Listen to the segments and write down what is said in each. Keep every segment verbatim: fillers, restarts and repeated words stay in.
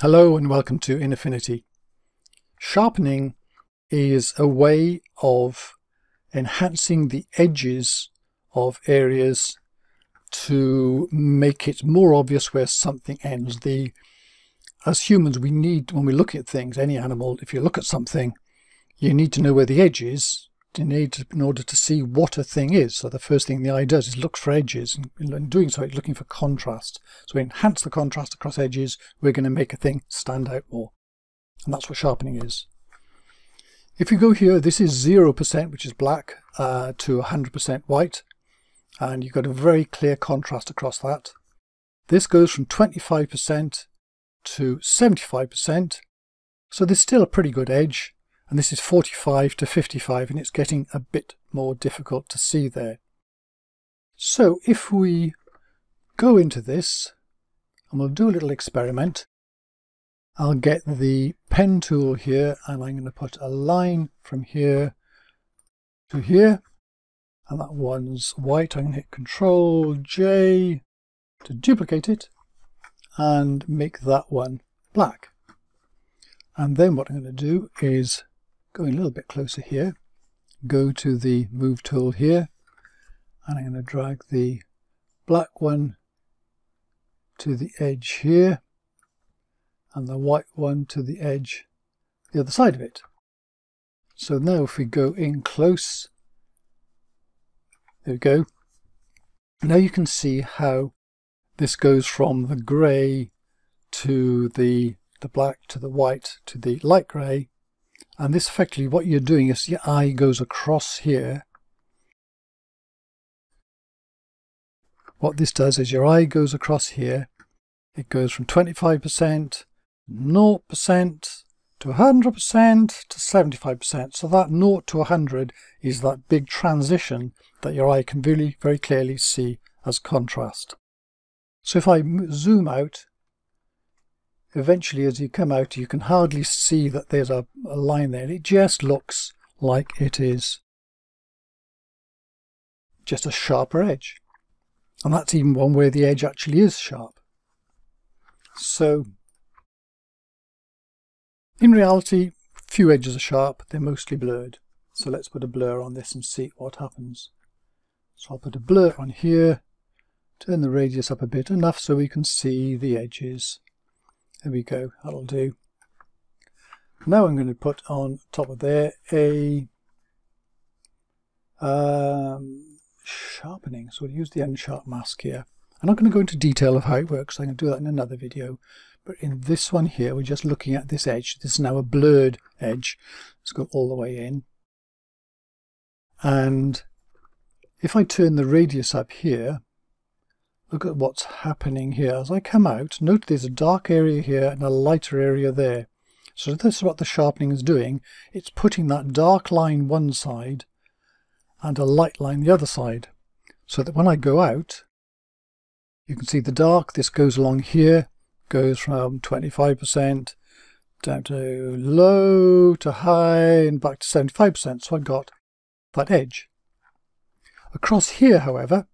Hello and welcome to InAffinity. Sharpening is a way of enhancing the edges of areas to make it more obvious where something ends. The, as humans, we need, when we look at things, any animal, if you look at something, you need to know where the edge is you need to, in order to see what a thing is. So the first thing the eye does is look for edges, and in doing so it's looking for contrast. So we enhance the contrast across edges, we're going to make a thing stand out more. And that's what sharpening is. If you go here, this is zero percent, which is black, uh, to one hundred percent white, and you've got a very clear contrast across that. This goes from twenty-five percent to seventy-five percent, so there's still a pretty good edge. And this is forty-five to fifty-five, and it's getting a bit more difficult to see there. So if we go into this, and we'll do a little experiment, I'll get the pen tool here, and I'm going to put a line from here to here, and that one's white. I'm going to hit control J to duplicate it, and make that one black. And then what I'm going to do is going a little bit closer here, go to the move tool here, and I'm going to drag the black one to the edge here, and the white one to the edge the other side of it. So now if we go in close, there we go. Now you can see how this goes from the grey to the, the black to the white to the light grey. And this effectively, what you're doing is your eye goes across here. What this does is your eye goes across here. It goes from twenty-five percent, zero percent to one hundred percent to seventy-five percent. So that zero to one hundred is that big transition that your eye can really very clearly see as contrast. So if I zoom out, eventually as you come out you can hardly see that there's a, a line there. It just looks like it is just a sharper edge, and that's even one where the edge actually is sharp. So in reality few edges are sharp, they're mostly blurred. So let's put a blur on this and see what happens. So I'll put a blur on here, turn the radius up a bit, enough so we can see the edges. There we go, that'll do. Now I'm going to put on top of there a um, sharpening. So we'll use the Unsharp Mask here. I'm not going to go into detail of how it works, I can do that in another video. But in this one here, we're just looking at this edge. This is now a blurred edge. Let's go all the way in. And if I turn the radius up here, look at what's happening here. As I come out, note there's a dark area here and a lighter area there. So this is what the sharpening is doing. It's putting that dark line one side and a light line the other side. So that when I go out, you can see the dark. This goes along here, goes from twenty-five percent down to low to high and back to seventy-five percent. So I've got that edge. Across here, however,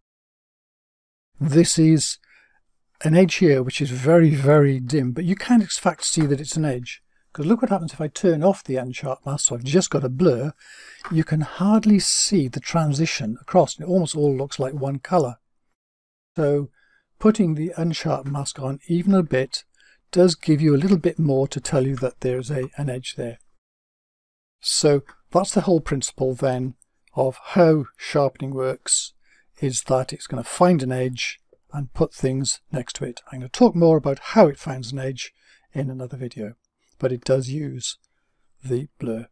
this is an edge here which is very very dim, but you can in fact see that it's an edge, because look what happens if I turn off the Unsharp Mask. So I've just got a blur. You can hardly see the transition across. It almost all looks like one colour. So putting the Unsharp Mask on even a bit does give you a little bit more to tell you that there's a, an edge there. So that's the whole principle then of how sharpening works, is that it's going to find an edge and put things next to it. I'm going to talk more about how it finds an edge in another video, but it does use the blur,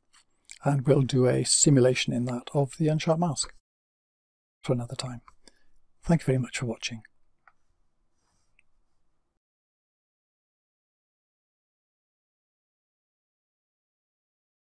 and we'll do a simulation in that of the Unsharp Mask for another time. Thank you very much for watching.